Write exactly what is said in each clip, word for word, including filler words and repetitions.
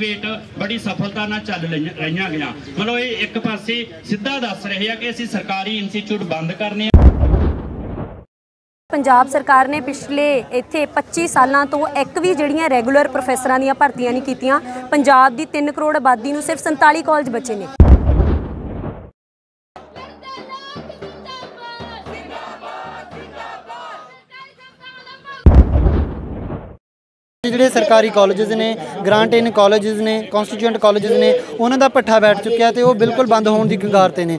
Private बड़ी सफलता नाल चल रही गई। मतलब ये एक पासे सीधा दस रहे हैं कि असीं सरकारी इंस्टीट्यूट बंद करने। पंजाब सरकार ने पिछले इत्थे पच्चीस सालों तो एक भी जिहड़ियां रेगुलर प्रोफेसरां दीयां भर्तियां नहीं कीतियां। पंजाब दी तीन करोड़ आबादी नूं सिर्फ संताली कॉलेज बचे ने। जिहड़े सरकारी कॉलेजेस ने, ग्रांट इन कॉलेजेस ने, कॉन्स्टिट्यूएंट कॉलेजेस ने, उन्हां दा पट्ठा बैठ चुक्या ते वह बिल्कुल बंद होने की कगार ते ने।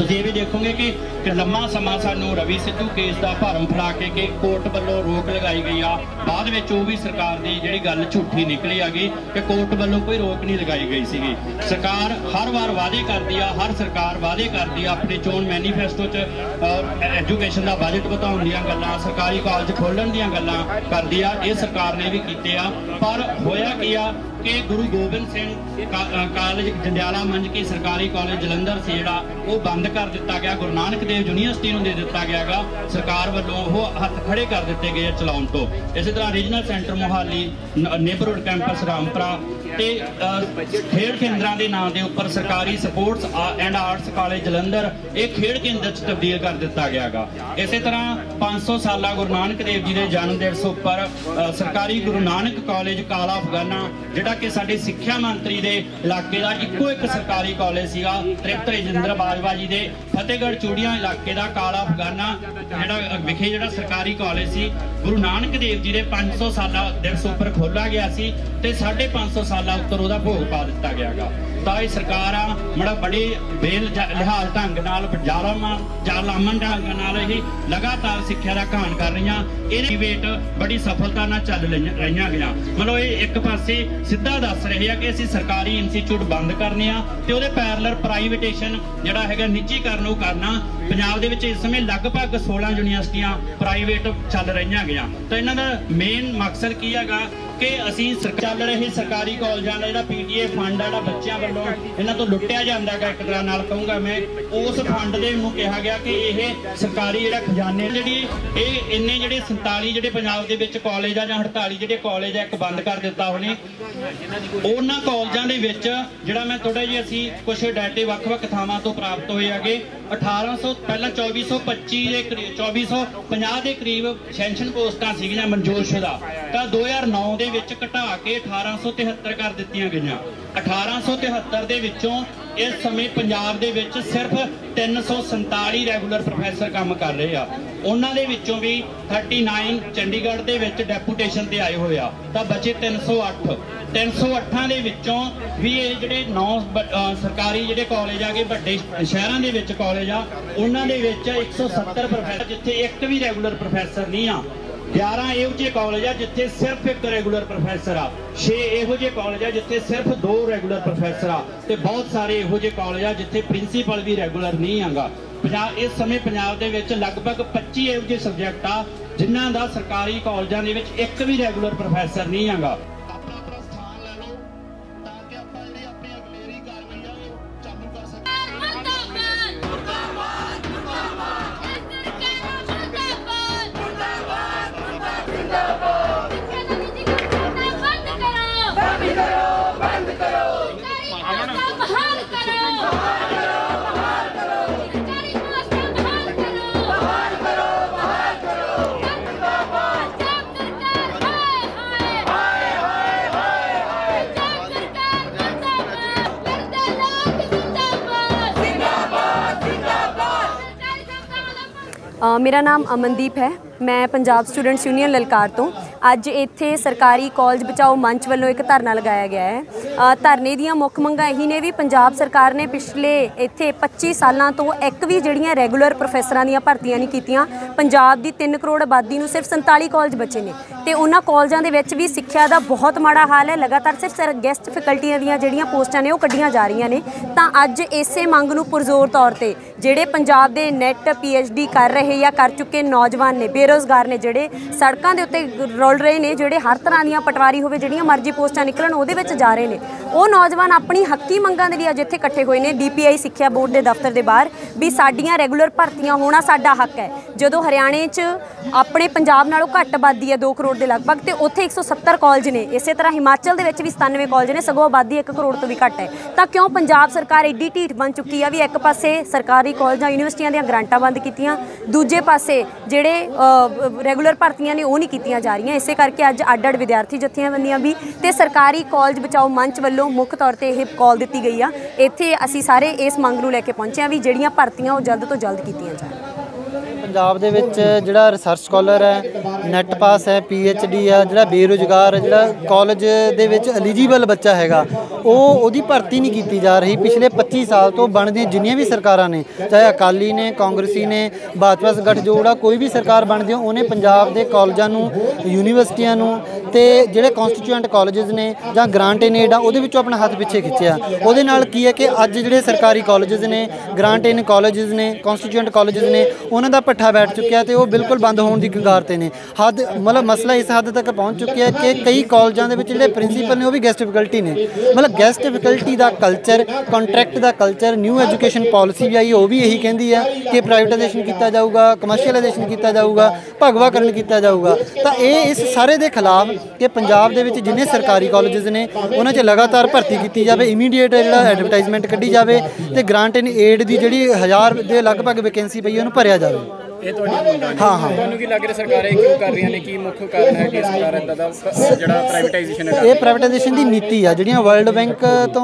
तुसीं भी देखोगे कि लम्बा समा सानूं रवि सिद्धू केस का भरम फड़ा के, के कोर्ट वालों रोक लगाई गई आ। बाद विच ओह भी सरकार की जिहड़ी गल झूठी निकली आ गई कि कोर्ट वालों कोई रोक नहीं लगाई गई सीगी। सरकार हर बार वादे करती आ, हर सरकार वादे करती आ अपने चोन मैनीफेस्टो च एजुकेशन का बजट वधाउण दीयां गल्लां, सरकारी कॉलेज खोलण दीयां गल्लां करदी आ। इह सरकार ने भी कीते आ, पर होया की आ कि गुरु गोबिंद सिंह कॉलेज जंडियाला मंझ की सरकारी कॉलेज जलंधर से जिहड़ा वो बंद कर दिता गया, गुरु नानक देव यूनिवर्सिटी दे दिता गया गा, सरकार वालों वह हत्थ खड़े कर दिते गए चलाउण तो। इस तरह regional centre Mohali, neighbourhood campus Rampura ते खेड केंद्रां दे नाम दे उपर सरकारी sports and arts college Jalandhar एक खेड केंद्र च तब्दील कर दिता गया गा। इस तरह पांच सौ साला गुरु नानक देव जी के जन्म दिवस उपर सरकारी गुरु नानक कॉलेज काला अफगाना जिहड़ा कि साडे सिक्ख्या मंत्री दे इलाके दा इक्को एक सरकारी कॉलेज सीगा, त्रिप्त जिंदर बाजवा जी दे फतेहगढ़ चूड़ियां इलाके दा काला अफगाना जिहड़ा विखे जिहड़ा सरकारी कॉलेज सी गुरु नानक देव जी दे पांच सौ साला दिवस उपर खोला गया सी ते साढ़े पांच सौ साल उत्तर उहदा भोग पा दिता गया गा। तां इह सरकार बड़ा बड़े बेलिहाल ढंग नाल जालामन ढंग नाल ही लगातार सिक्ख्या दा घाण कर रही इहदी वेट बड़ी सफलता नाल चल रही गई। मतलब यह एक पासे सीधा दस रहे हैं कि असीं सरकारी इंस्टीट्यूट बंद करने आ ते उहदे पैरलर प्राइवेटेशन जिहड़ा हैगा निजीकरण नूं करना। पंजाब दे विच इस समय लगभग सोलह यूनिवर्सिटियां प्राइवेट चल रही गई। तो इन्हां दा मेन मकसद की हैगा कि असीं चल रहे सरकारी कॉलेजां दा जिहड़ा पीटीए फंड आ बच्चों वालों इन्हां तो लुट्टिया जांदा है। एक तरह नाल कहूँगा मैं उस फंड दे नूं कहा गया कि यह सरकारी जिहड़ा खजाने जिहड़ी इह इन्ने जिहड़े संताली जिहड़े पंजाब दे विच कॉलेज आ जां अड़ताली जिहड़े कॉलेज आ एक बंद कर दित्ता होणे। उन्हां कॉलेजां दे विच जिहड़ा मैं थोड़ा जिहा असीं कुछ डाटे वख-वख थावां तो प्राप्त होए आगे अठारह सौ पहला चौबी सौ पच्ची के चौबी सौ पचास के करीब सैंशन पोस्टां सीगियां मंजूरशुदा तां दो हज़ार नौ के विच घटा के अठारह सौ तिहत्तर कर दित्तियां गईयां। अठारह सौ तिहत्तर के विचों इस समय पंजाब दे विच सिर्फ तीन सौ संताली रैगूलर प्रोफैसर काम कर रहे हैं। उन्हां दे विचों भी थर्टी नाइन चंडीगढ़ दे विच डैपूटेशन ते आए होए आ तां बचे तीन सौ अठ तीन सौ अठां दे विच्चों भी ये जिहड़े नौ सरकारी जिहड़े कॉलेज आ गए वड्डे शहरां दे विच कॉलेज आ उन्हां दे विच एक सौ सत्तर प्रोफैसर जिथे एक भी रैगूलर प्रोफैसर नहीं आ। ग्यारह इहो जे कॉलेज आ जिथे सिर्फ एक रैगूलर प्रोफैसर आ। छे इहो जे कॉलेज आ जिथे सिर्फ दो रैगूलर प्रोफैसर आ ते बहुत सारे इहो जे कॉलेज आ जिथे प्रिंसीपल भी रैगूलर नहीं आगा। पंजाब इस समय पंजाब दे विच लगभग पच्ची इहो जे सबजैक्ट आ जिन्हां दा सरकारी कॉलेजां दे विच एक भी रैगूलर प्रोफैसर नहीं आगा। Uh, मेरा नाम अमनदीप है। मैं पंजाब स्टूडेंट्स यूनियन ललकार तो अज इत्थे सरकारी कॉलेज बचाओ मंच वालों एक धरना लगाया गया है। धरने दियां मुख्य मंगां यही ने भी पंजाब सरकार ने पिछले इत्थे पच्ची सालों तो एक भी जड़ियां रेगुलर प्रोफेसर दियां भर्तियां नहीं कीतियां। पंजाब दी तीन करोड़ आबादी में सिर्फ संताली कॉलेज बचे ने ते उन्हां कॉलेजां दे विच भी सिक्ख्या दा बहुत माड़ा हाल है। लगातार सिर्फ गैस्ट फैकल्टी दियां जड़ियां पोस्टां ने कड्डियां जा रही ने। तां अज इसे मंग नूं पुरजोर तौर ते जिहड़े पंजाब दे नैट पी एच डी कर रहे या कर चुके नौजवान ने बेरोजगार ने जिहड़े सड़कों के उत्ते रोल रहे हैं, जिहड़े हर तरह दियां पटवारी होवे जिहड़ियां मर्जी पोस्टां निकलन उहदे विच जा रहे हैं, वो नौजवान अपनी हक्की मंगां दे लई अज इत्थे इकट्ठे होए ने। डी पी आई सिक्ख्या बोर्ड के दफ्तर के बाहर भी साडियां रेगुलर भर्तियां होना साडा हक है। जदों हरियाणे च अपने पंजाब नालों घट आबादी है दो करोड़ के लगभग तो उत्थे एक सौ सत्तर कॉलेज ने। इस तरह हिमाचल के विच भी सतानवे कॉलेज ने, सगों आबादी एक करोड़ तो भी घट है। तो क्यों पंजाब सरकार एड्डी ढीठ बन चुकी है भी एक पासे सरकारी कॉलेज यूनिवर्सिटियां दीयां ग्रांटां बंद कीतियां, दूजे पासे जिहड़े रेगुलर भर्तियां ने वो नहीं कीतियां जा रही। इसे करके अज अड अड विद्यार्थी जथेबंदियां भी तो सरकारी कॉलेज बचाओ मंच वालों मुख्य तौर पर यह कॉल दी गई है। इत्थे असीं सारे इस मंग नूं लैके पहुंचे भी जिहड़ियां भर्तियां वो जल्द तो जल्द कीतियां जाण। पंजाब दे विच जिहड़ा रिसर्च स्कॉलर है, नैट पास है, पी एच डी है, जिहड़ा बेरोजगार जिहड़ा कॉलेज दे विच एलिजिबल बच्चा हैगा ओह ओहदी भर्ती नहीं कीती जा रही। पिछले पच्ची साल तो बनदी जिन्नियां भी सरकारां ने, चाहे अकाली ने, कांग्रेसी ने, भाजपा गठजोड़ आ, कोई भी सरकार बनदी उहने पंजाब दे कॉलेजां नूं, यूनिवर्सिटियां नूं ते जिहड़े कॉन्स्टिट्यूएंट कॉलेजेस ने जां ग्रांट इन एड आ उहदे विचों अपना हथ पिछे खिच्चिआ। उहदे नाल की है कि अज्ज जिहड़े सरकारी कॉलेजेस ने, ग्रांट इन कॉलेजेस ने, कॉन्स्टिट्यूएंट कॉलेजेस ने उहनां दा पट्ठा बैठ चुकिया तो वो बिल्कुल बंद होने की कगार ते ने। हद मतलब मसला इस हद तक पहुँच चुकी है कि कई कॉलेजों के जिहड़े प्रिंसीपल ने वो भी गैस्ट फैकल्टी ने। मतलब गैस्ट फैकल्टी का कल्चर, कॉन्ट्रैक्ट का कल्चर, न्यू एजुकेशन पॉलिसी भी आई वो भी यही कहती है कि प्राइवेटाइजेशन किया जाऊगा, कमर्शियलाइजेशन किया जाऊगा, भगवाकरण किया जाऊगा। तो ये इस सारे के खिलाफ कि पंजाब के जिन्हें सरकारी कॉलेज ने उन्होंने च लगातार भर्ती की जाए, इमीडिएट जो एडवरटाइजमेंट कढ़ी जाए तो ग्रांट एंड एड की जी हज़ार के लगभग वैकेंसी पई उन्होंने भरिया जाए। प्राइवेटाइजेशन की नीति है जिहड़ियां वर्ल्ड बैंक तो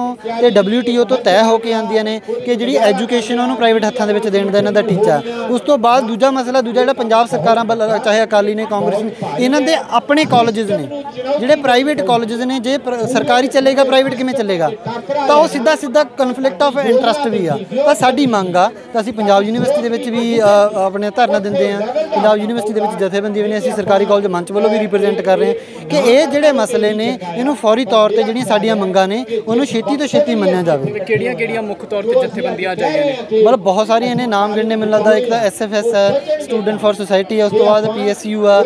डबल्यू टी ओ तो तय होकर आंदियां ने कि जिहड़ी एजुकेशन उन्होंने प्राइवेट हत्थां दे विच देण दा इन्हां दा टीचा। उस तो बाद दूजा मसला दूजा जिहड़ा पंजाब सरकारां वल चाहे अकाली ने, कांग्रेस ने, इन्हां दे अपने कॉलेजेस ने जिहड़े प्राइवेट कॉलेजेस ने। जे सरकारी चलेगा प्राइवेट किवें चलेगा तो वह सीधा सीधा कॉन्फ्लिक्ट ऑफ इंटरस्ट भी आ। तो साडी मंग आ तो असीं पंजाब यूनीवर्सिटी दे विच भी अपने धरना देंदे आ। पंजाब यूनीवर्सिटी के जथेबंदियों ने असीं सरकारी कॉलेज मंच वालों भी रिप्रजेंट कर रहे हैं कि ये जिहड़े मसले ने इन्हूं फौरी तौर पर जिहड़ियां साडीयां मंगां ने उन्होंने छेती तो छेती मन्निया जावे। किहड़ियां-किहड़ियां मुख्य तौर पर जथेबंदियां जाइयां ने? मतलब बहुत सारियां ने, नाम गिणने मिलदा दा एक तो एस एफ एस है, स्टूडेंट फॉर सोसाइटी है, उस तो बाद पी एस यू आ,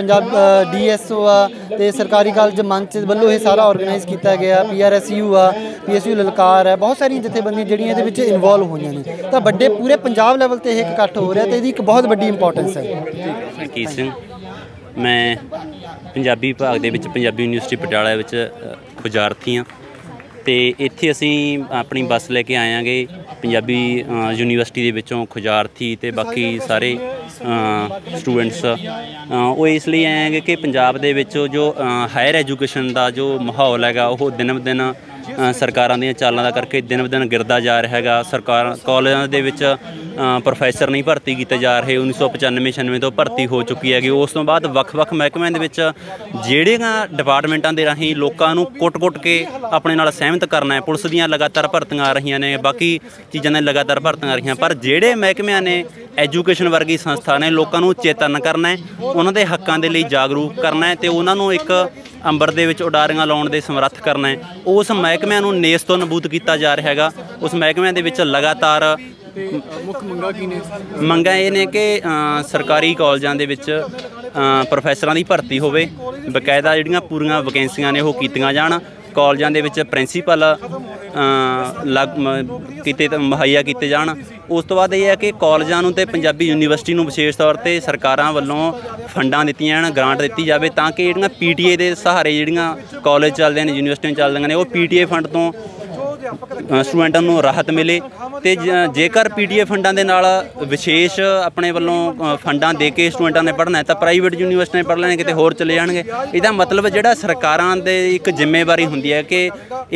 पंजाब डी एस ओ आ ते सरकारी कॉलेज मंच वालों ये सारा ऑर्गेनाइज किया गया, पी आर एस यू आ, पी एस यू ललकार है, बहुत सारियां जथेबंदियां जिहड़ियां इहदे विच इनवॉल्व होईयां ने। तो वड्डे पूरे पंजाब लैवल ते इह इकट्ठ हो रहा तो इसकी एक बहुत बड़ी इंपॉर्टेंस है। की सिंह मैं पंजाबी विभाग के पंजाबी यूनीवर्सिटी पटियाला विद्यार्थी हाँ तो इत्थे असी अपनी बस लेके आए आँगे पंजाबी यूनीवर्सिटी के खुजार्थी तो बाकी सारे स्टूडेंट्स वो इसलिए आए हैं कि पंजाब दे विच जो हायर एजुकेशन का जो माहौल है वो दिन ब दिन सरकारां दी चालां दा करके दिन ब दिन गिरदा जा रहा है। सरकार कॉलेजां दे विच प्रोफैसर नहीं भर्ती किए जा रहे, उन्नीस सौ पचानवे छियानवे तो भर्ती हो चुकी है। उस तो बाद वक् वक् महकमे दे विच जिहड़ियां डिपार्टमेंटां दे राहीं लोकां नूं कुट कुट के अपने नाल सहमत करना है। पुलिस दीयां लगातार भर्तियां आ रही ने, बाकी चीज़ां ने लगातार भर्तियां आ रही, पर जिहड़े महकमियां ने एजुकेशन वर्गी संस्था ने लोकां नूं चेतन करना है, उन्हां दे हक्कां दे लई जागरूक करना है तो उन्हां नूं एक अंबर दे विच उडारियां लाउण दे समर्थ करना है। उस महकमियां नूं नेस तो नबूत किया जा रहा हैगा। उस महकमियां दे विच लगातार मंगां इह ने कि सरकारी कॉलेजां दे विच प्रोफैसरां दी भर्ती होवे, बकायदा जिहड़ियां पूरीआं वैकेंसियां ने ओह कीतीआं जाण, कॉलेजां दे विच प्रिंसीपल लग किते मुहैया किए जाण। उस तो बाद यह है कि कॉलेजां नूं ते पंजाबी यूनीवर्सिटी नूं विशेष तौर पर सरकारां वल्लों फंडां दित्तियां जाण, ग्रांट दित्ती जावे तां कि जिहड़ियां पी टी ए दे सहारे जिहड़ियां कॉलेज चलदे ने, यूनीवर्सिटियां चलदियां ने, ओह पी टी ए फंड तो स्टूडेंटों राहत मिले तो जेकर पी डी ए फंडा के नाल विशेष अपने वालों फंडा दे के स्टूडेंटा ने पढ़ना है तो प्राइवेट यूनिवर्सिटी पढ़ लैन कितने होर चले जाएंगे। इसका मतलब जिहड़ा सरकारां दे एक जिम्मेवारी हुंदी है कि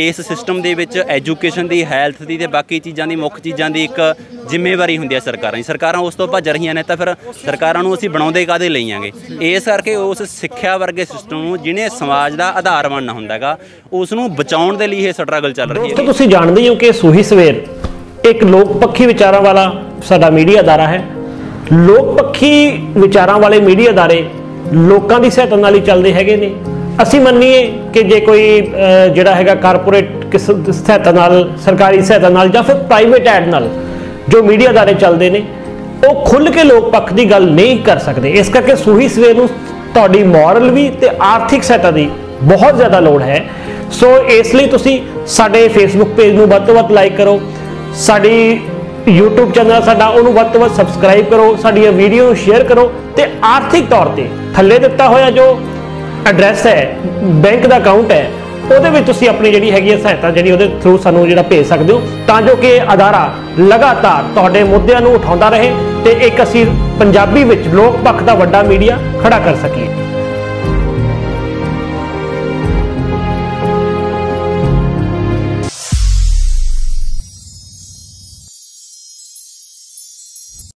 इस सिस्टम दे विच एजुकेशन की हैल्थ की तो बाकी चीज़ों की मुख्य चीज़ों की एक जिम्मेवारी हुंदी है सरकारां दी। सरकारां उस तो भज रही ने तो फिर सरकारां नूं असीं बनाउंदे काहदे लई आंगे। इस करके उस सिक्ख्या वर्गे सिस्टम जिन्हें समाज का आधार बनना हुंदा हैगा उसनूं बचाउण दे लई इह स्ट्रगल चल रही है। तो तुसीं जाणदे हो कि सूही सवेर एक लोक पक्षी विचारां वाला साडा मीडिया अदारा है। लोक पक्षी विचारां वाले मीडिया अदारे लोकां दी सहायता नाल ही चलदे हैगे ने। असीं मन्नीए कि जे कोई जिहड़ा हैगा कारपोरेट किस सहायता नाल सरकारी सहायता नाल जां फिर प्राइवेट ऐड नाल जो मीडिया अदारे चलते हैं वो खुल के लोक पक्ष की गल नहीं कर सकते। इस करके सूही सवेर नूं तुहाडी मॉरल भी तो आर्थिक सहायता की बहुत ज़्यादा लोड़ है। सो इसलिए तुसी साडे फेसबुक पेज नूं वध तों वध लाइक करो, साडी यूट्यूब चैनल साडा उहनूं वध तों वध सबसक्राइब करो, साडीआं वीडियो शेयर करो तो आर्थिक तौर पर थल्ले दिता होया जो एड्रैस है बैंक का अकाउंट है ਉਹਦੇ ਵਿੱਚ ਤੁਸੀਂ ਆਪਣੀ ਜਿਹੜੀ ਹੈਗੀ ਹੈ ਸਹਾਇਤਾ ਜਿਹੜੀ ਉਹਦੇ ਥਰੂ ਸਾਨੂੰ ਜਿਹੜਾ ਭੇਜ ਸਕਦੇ ਹੋ ਤਾਂ ਜੋ ਕਿ ਅਦਾਰਾ ਲਗਾਤਾਰ ਤੁਹਾਡੇ ਮੁੱਦਿਆਂ ਨੂੰ ਉਠਾਉਂਦਾ ਰਹੇ ਤੇ ਇੱਕ ਅਸੀਂ ਪੰਜਾਬੀ ਵਿੱਚ ਲੋਕ ਪੱਖ ਦਾ ਵੱਡਾ ਮੀਡੀਆ ਖੜਾ ਕਰ ਸਕੀਏ।